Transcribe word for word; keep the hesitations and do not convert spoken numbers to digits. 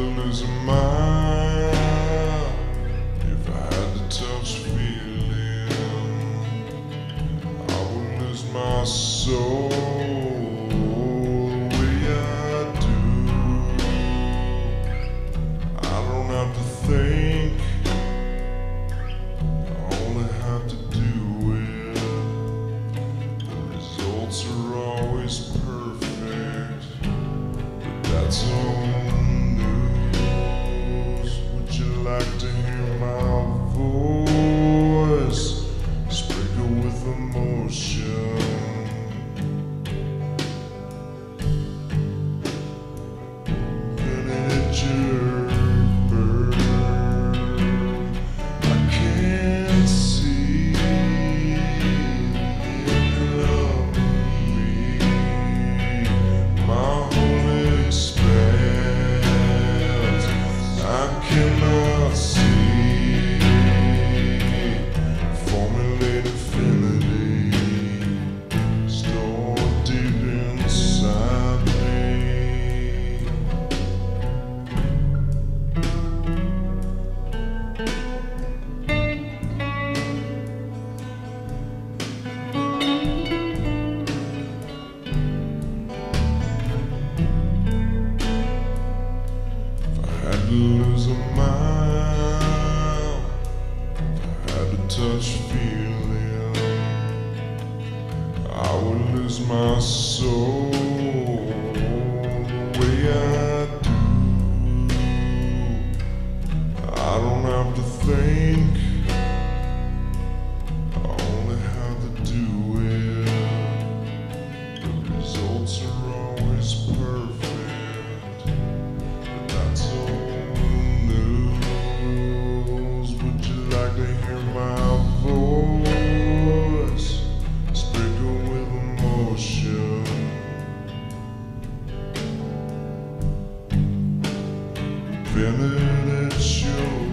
as mine. If I had the touch feeling, I would lose my soul the way I do. I don't have to think, I only have to do it. The results are always perfect, but that's all. Like to hear my voice sprinkle with emotion. Miniature bird, I can't see it love me. My holy spells, I cannot see formulate infinity stored deep inside me. If I had to lose a mind, touch feeling, I would lose my soul the way I do. I don't have to think, I only have to do it. The results are always perfect, but that's all news. Would you like to hear my Been at your